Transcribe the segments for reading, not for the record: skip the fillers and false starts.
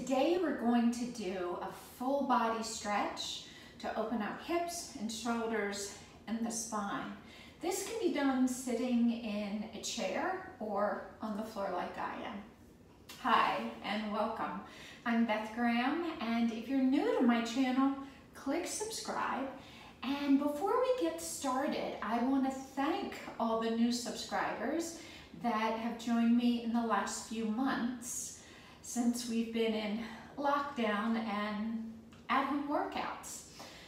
Today we're going to do a full body stretch to open up hips and shoulders and the spine. This can be done sitting in a chair or on the floor like I am. Hi and welcome. I'm Beth Graham, and if you're new to my channel, click subscribe. And before we get started, I want to thank all the new subscribers that have joined me in the last few months since we've been in lockdown and at-home workouts.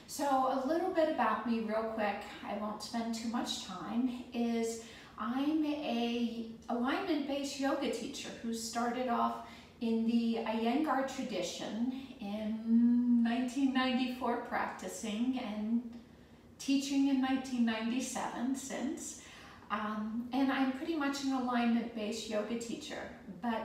So a little bit about me real quick, I won't spend too much time, is I'm a alignment-based yoga teacher who started off in the Iyengar tradition in 1994 practicing and teaching in 1997 since. And I'm pretty much an alignment-based yoga teacher. But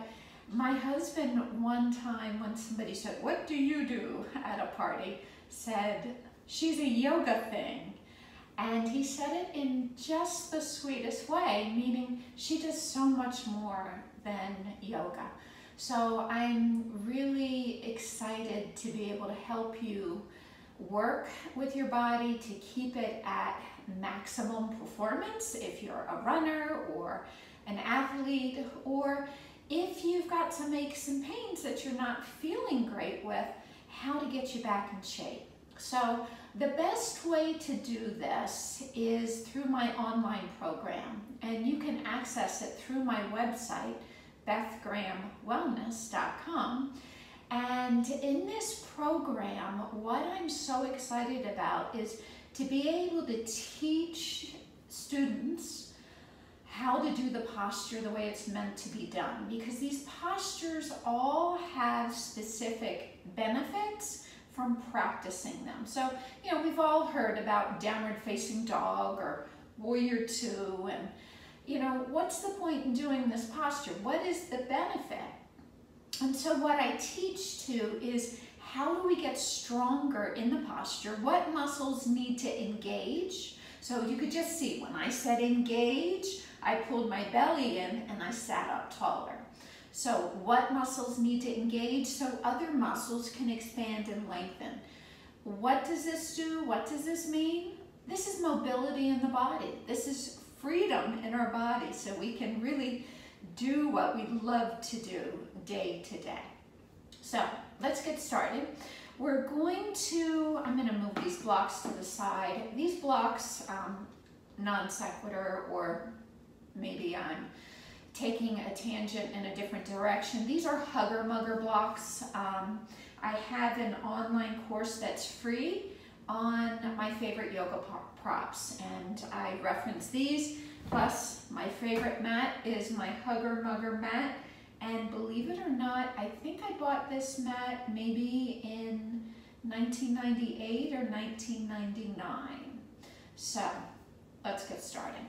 my husband one time, when somebody said, "What do you do?" at a party, said, "She's a yoga thing." And he said it in just the sweetest way, meaning she does so much more than yoga. So I'm really excited to be able to help you work with your body to keep it at maximum performance if you're a runner or an athlete, or if you've got some aches and pains that you're not feeling great with, how to get you back in shape. So the best way to do this is through my online program, and you can access it through my website, BethGrahamWellness.com. And in this program, what I'm so excited about is to be able to teach students how to do the posture the way it's meant to be done, because these postures all have specific benefits from practicing them. So, you know, we've all heard about downward facing dog or warrior two, and, you know, what's the point in doing this posture? What is the benefit? And so what I teach too is how do we get stronger in the posture? What muscles need to engage? So you could just see when I said engage, I pulled my belly in and I sat up taller. So what muscles need to engage so other muscles can expand and lengthen? What does this do? What does this mean? This is mobility in the body. This is freedom in our body, so we can really do what we love to do day to day. So let's get started. We're going to, I'm going to move these blocks to the side. These blocks, non sequitur, or maybe I'm taking a tangent in a different direction. These are hugger mugger blocks. I have an online course that's free on my favorite yoga props, and I reference these. Plus, my favorite mat is my hugger mugger mat. And believe it or not, I think I bought this mat maybe in 1998 or 1999. So let's get started.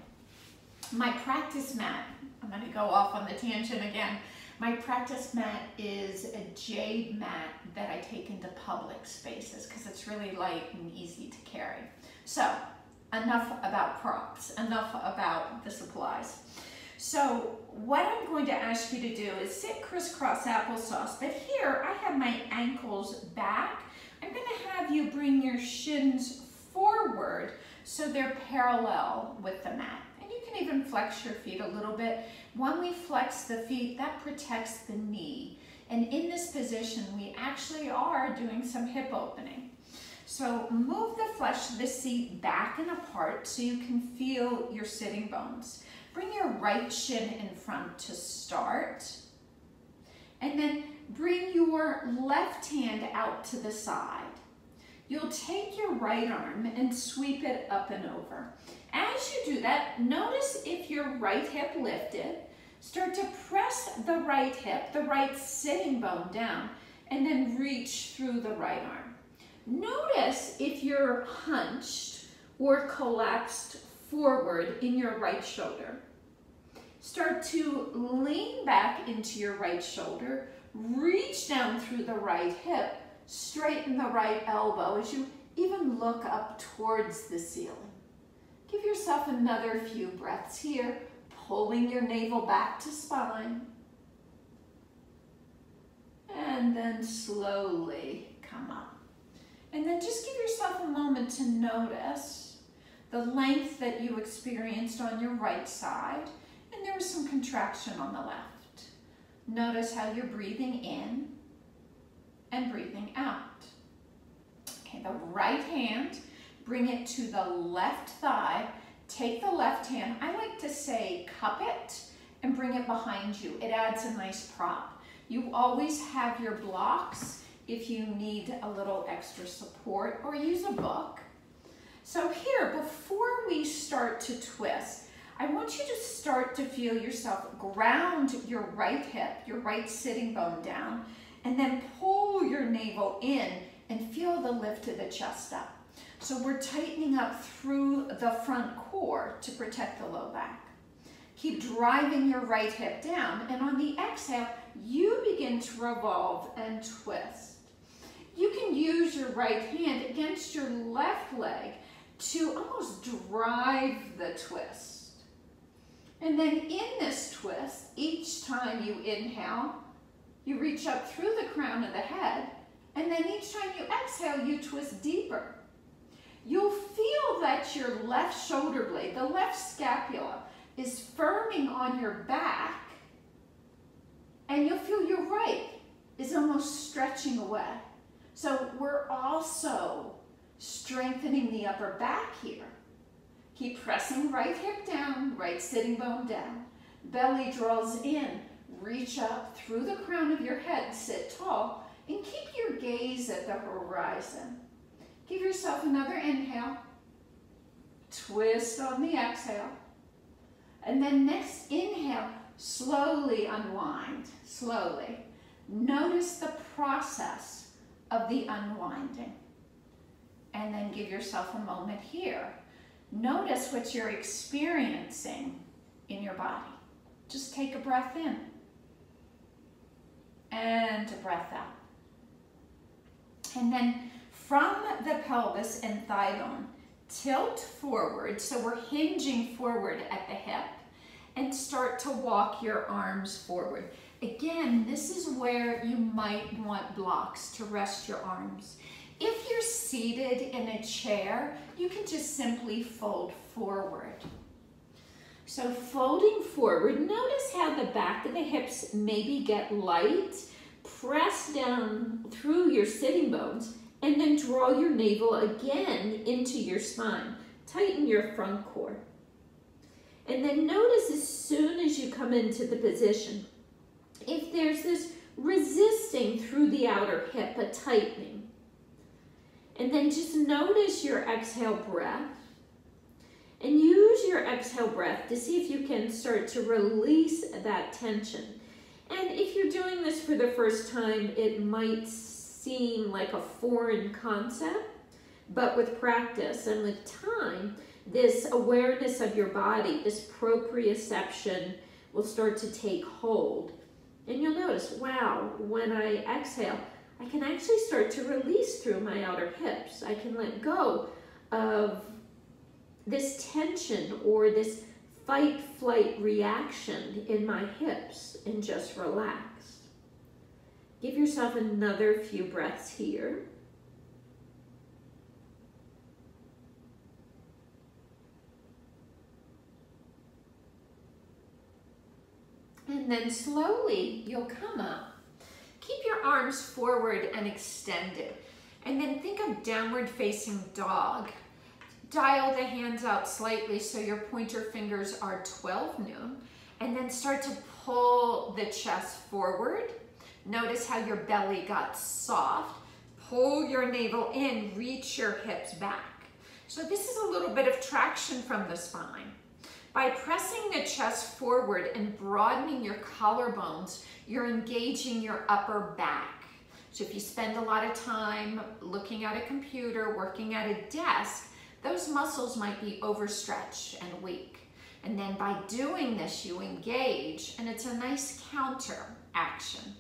My practice mat, I'm going to go off on the tangent again. My practice mat is a jade mat that I take into public spaces because it's really light and easy to carry. So enough about props, enough about the supplies. So what I'm going to ask you to do is sit crisscross applesauce, but here I have my ankles back. I'm going to have you bring your shins forward so they're parallel with the mat. And you can even flex your feet a little bit. When we flex the feet, that protects the knee. And in this position, we actually are doing some hip opening. So move the flesh of the seat back and apart so you can feel your sitting bones. Bring your right shin in front to start, and then bring your left hand out to the side. You'll take your right arm and sweep it up and over. As you do that, notice if your right hip lifted, start to press the right hip, the right sitting bone down, and then reach through the right arm. Notice if you're hunched or collapsed forward in your right shoulder. Start to lean back into your right shoulder, reach down through the right hip, straighten the right elbow as you even look up towards the ceiling. Give yourself another few breaths here, pulling your navel back to spine. And and then slowly come up. And then just give yourself a moment to notice the length that you experienced on your right side, and there was some contraction on the left. Notice how you're breathing in and breathing out. Okay, the right hand, bring it to the left thigh. Take the left hand, I like to say cup it, and bring it behind you. It adds a nice prop. You always have your blocks if you need a little extra support, or use a book. So here, before we start to twist, I want you to start to feel yourself ground your right hip, your right sitting bone down, and then pull your navel in and feel the lift of the chest up. So we're tightening up through the front core to protect the low back. Keep driving your right hip down, and on the exhale, you begin to revolve and twist. You can use your right hand against your left leg to almost drive the twist. And then in this twist, each time you inhale, you reach up through the crown of the head, and then each time you exhale, you twist deeper. You'll feel that your left shoulder blade, the left scapula, is firming on your back, and you'll feel your right is almost stretching away. So we're also strengthening the upper back here. Keep pressing right hip down, right sitting bone down. Belly draws in, reach up through the crown of your head, sit tall, and keep your gaze at the horizon. Give yourself another inhale, twist on the exhale, and then next inhale, slowly unwind, slowly. Notice the process of the unwinding, and then give yourself a moment here. Notice what you're experiencing in your body. Just take a breath in and a breath out. And then from the pelvis and thigh bone, tilt forward. So we're hinging forward at the hip, and start to walk your arms forward. Again, this is where you might want blocks to rest your arms. If you're seated in a chair, you can just simply fold forward. So folding forward, notice how the back of the hips maybe get light. Press down through your sitting bones, and then draw your navel again into your spine. Tighten your front core. And then notice as soon as you come into the position, if there's this resisting through the outer hip, a tightening. And then just notice your exhale breath, and use your exhale breath to see if you can start to release that tension. And if you're doing this for the first time, it might seem like a foreign concept, but with practice and with time, this awareness of your body, this proprioception, will start to take hold. And you'll notice, wow, when I exhale, I can actually start to release through my outer hips. I can let go of this tension or this fight-flight reaction in my hips and just relax. Give yourself another few breaths here. And then slowly you'll come up. Keep your arms forward and extended. And then think of downward facing dog. Dial the hands out slightly so your pointer fingers are 12 noon. And then start to pull the chest forward. Notice how your belly got soft. Pull your navel in, reach your hips back. So this is a little bit of traction from the spine. By pressing the chest forward and broadening your collarbones, you're engaging your upper back. So if you spend a lot of time looking at a computer, working at a desk, those muscles might be overstretched and weak. And then by doing this, you engage, and it's a nice counter action.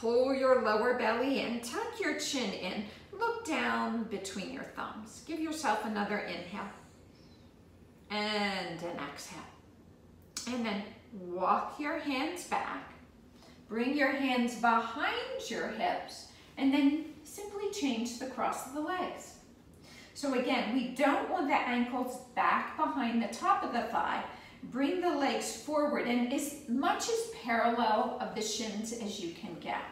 Pull your lower belly in, tuck your chin in, look down between your thumbs. Give yourself another inhale and an exhale. And then walk your hands back, Bring your hands behind your hips and then simply change the cross of the legs. So again, we don't want the ankles back behind the top of the thigh. Bring the legs forward and as much as parallel of the shins as you can get.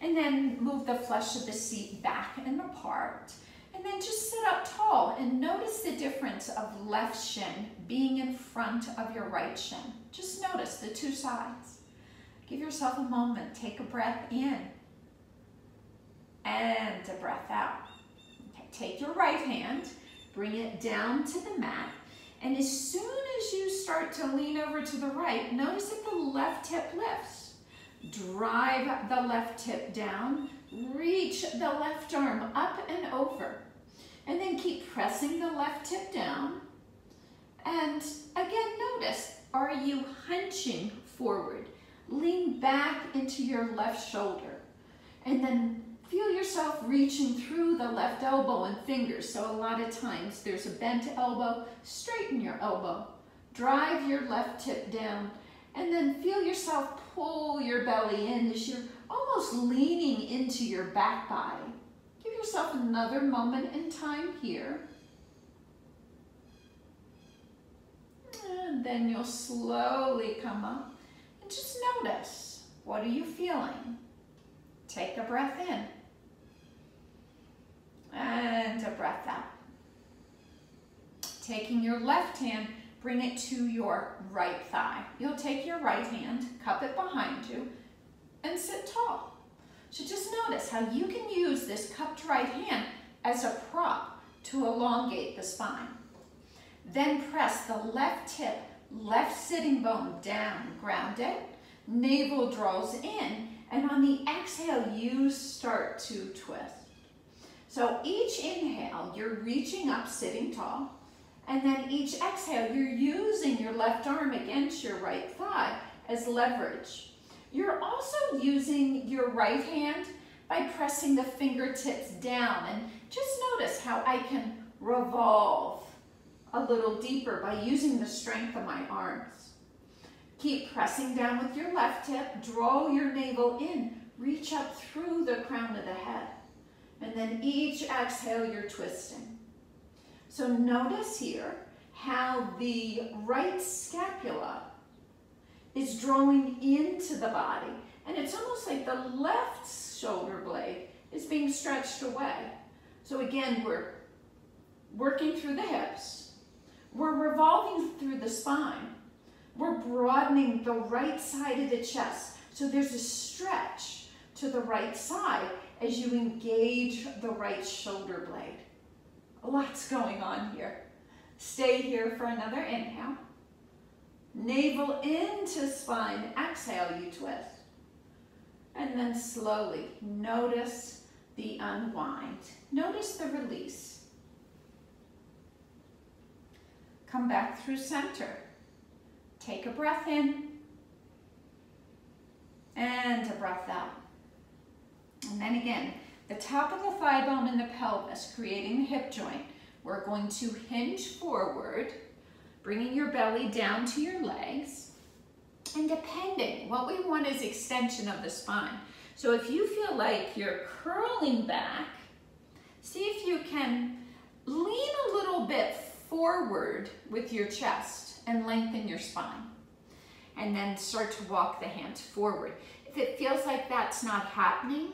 And then move the flesh of the seat back and apart. And then just sit up tall and notice the difference of left shin being in front of your right shin. Just notice the two sides. Give yourself a moment. Take a breath in and a breath out. Okay, take your right hand, bring it down to the mat, and as soon as you start to lean over to the right, notice that the left hip lifts. Drive the left hip down, reach the left arm up and over, and then keep pressing the left hip down. And again, notice, are you hunching forward? Lean back into your left shoulder, and then feel yourself reaching through the left elbow and fingers. So a lot of times there's a bent elbow. Straighten your elbow. Drive your left hip down, and then feel yourself pull your belly in as you're almost leaning into your back body. Give yourself another moment in time here. And then you'll slowly come up. And just notice, what are you feeling? Take a breath in and a breath out. Taking your left hand, bring it to your right thigh. You'll take your right hand, cup it behind you, and sit tall. So just notice how you can use this cupped right hand as a prop to elongate the spine. Then press the left hip, left sitting bone down, ground it, navel draws in, and on the exhale, you start to twist. So each inhale, you're reaching up, sitting tall, and then each exhale, you're using your left arm against your right thigh as leverage. You're also using your right hand by pressing the fingertips down, and just notice how I can revolve a little deeper by using the strength of my arms. Keep pressing down with your left hip, draw your navel in, reach up through the crown of the head. And then each exhale, you're twisting. So notice here how the right scapula is drawing into the body. And it's almost like the left shoulder blade is being stretched away. So again, we're working through the hips. We're revolving through the spine. We're broadening the right side of the chest. So there's a stretch to the right side as you engage the right shoulder blade. Lots going on here. Stay here for another inhale. Navel into spine, exhale, you twist. And then slowly notice the unwind. Notice the release. Come back through center. Take a breath in and a breath out. And then again, the top of the thigh bone and the pelvis creating the hip joint. We're going to hinge forward, bringing your belly down to your legs. And depending, what we want is extension of the spine. So if you feel like you're curling back, see if you can lean a little bit forward with your chest and lengthen your spine. And then start to walk the hands forward. If it feels like that's not happening,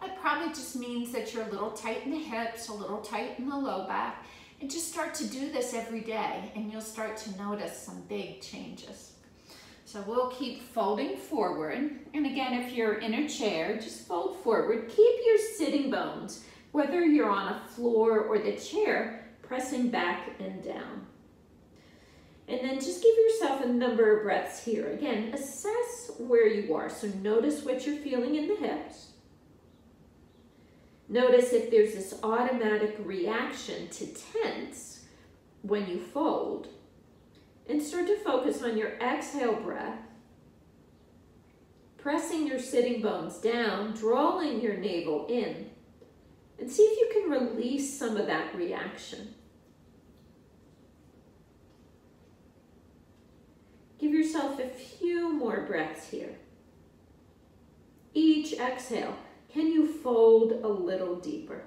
that probably just means that you're a little tight in the hips, a little tight in the low back. And just start to do this every day and you'll start to notice some big changes. So we'll keep folding forward. And again, if you're in a chair, just fold forward. Keep your sitting bones, whether you're on a floor or the chair, pressing back and down. And then just give yourself a number of breaths here. Again, assess where you are. So notice what you're feeling in the hips. Notice if there's this automatic reaction to tense when you fold. And start to focus on your exhale breath. Pressing your sitting bones down, drawing your navel in. And see if you can release some of that reaction. Give yourself a few more breaths here. Each exhale, can you fold a little deeper?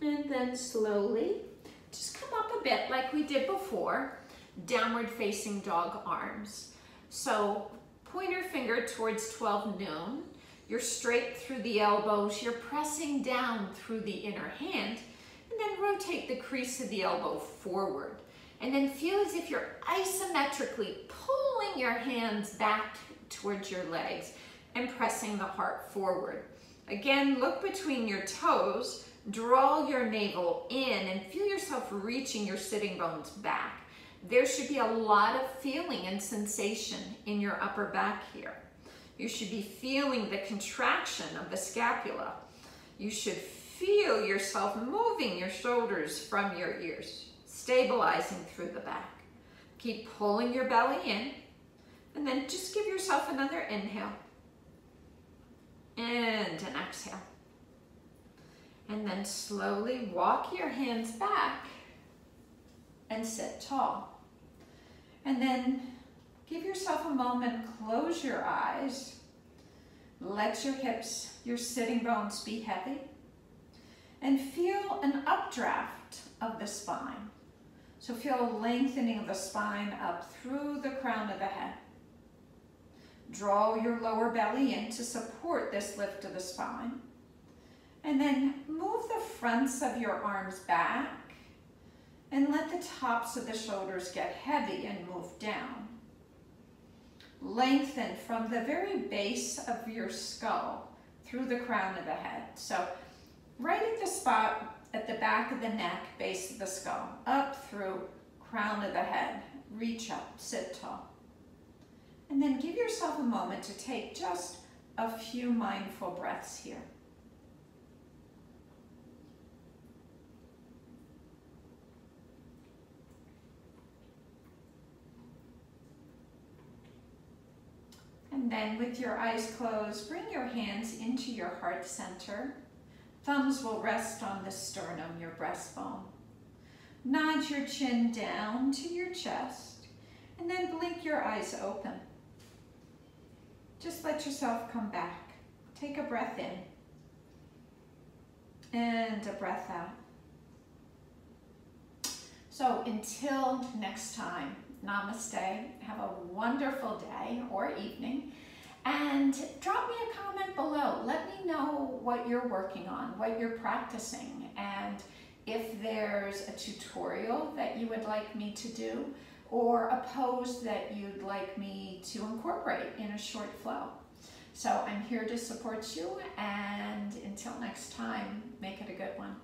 And then slowly, just come up a bit like we did before, downward facing dog arms. So pointer finger towards 12 noon. You're straight through the elbows. You're pressing down through the inner hand, and then rotate the crease of the elbow forward. And then feel as if you're isometrically pulling your hands back towards your legs and pressing the heart forward. Again, look between your toes. Draw your navel in and feel yourself reaching your sitting bones back. There should be a lot of feeling and sensation in your upper back here. You should be feeling the contraction of the scapula. You should feel yourself moving your shoulders from your ears, stabilizing through the back. Keep pulling your belly in, and then just give yourself another inhale and an exhale. And then slowly walk your hands back and sit tall. And then give yourself a moment, close your eyes, let your hips, your sitting bones be heavy, and feel an updraft of the spine. So feel a lengthening of the spine up through the crown of the head. Draw your lower belly in to support this lift of the spine. And then move the fronts of your arms back and let the tops of the shoulders get heavy and move down. Lengthen from the very base of your skull through the crown of the head. So right at the spot at the back of the neck, base of the skull, up through crown of the head, reach up, sit tall. And then give yourself a moment to take just a few mindful breaths here. And then with your eyes closed, bring your hands into your heart center. Thumbs will rest on the sternum, your breastbone. Nod your chin down to your chest, and then blink your eyes open. Just let yourself come back. Take a breath in and a breath out. So until next time, namaste, have a wonderful day or evening, and drop me a comment below. Let me know what you're working on, what you're practicing, and if there's a tutorial that you would like me to do or a pose that you'd like me to incorporate in a short flow. So I'm here to support you, and until next time, make it a good one.